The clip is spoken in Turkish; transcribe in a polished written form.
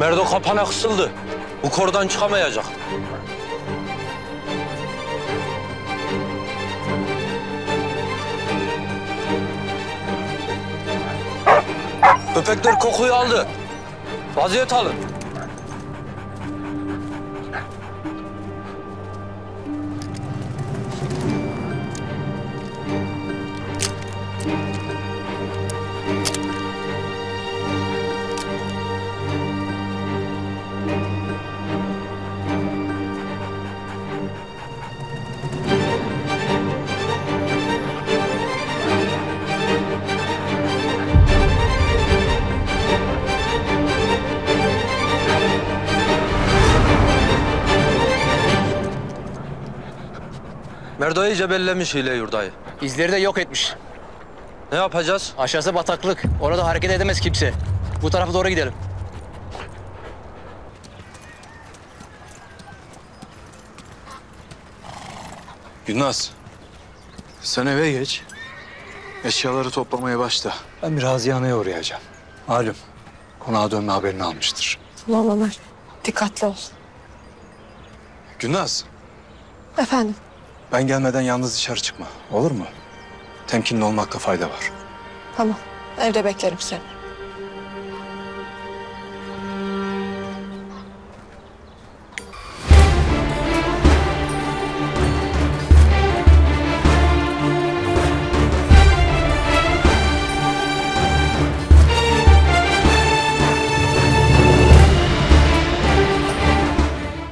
Merdo kapana kısıldı. Bu kordan çıkamayacak. Köpekler kokuyu aldı. Vaziyet alın. Merdo'yu iyice bellemiş hile yurdayı. İzleri de yok etmiş. Ne yapacağız? Aşağısı bataklık. Orada hareket edemez kimse. Bu tarafa doğru gidelim. Gülnaz, sen eve geç. Eşyaları toplamaya başla. Ben bir Razihan'a uğrayacağım. Malum, konağa dönme haberini almıştır. Tamam Ömer, dikkatli ol. Gülnaz. Efendim? Ben gelmeden yalnız dışarı çıkma, olur mu? Temkinli olmakta fayda var. Tamam, evde beklerim seni.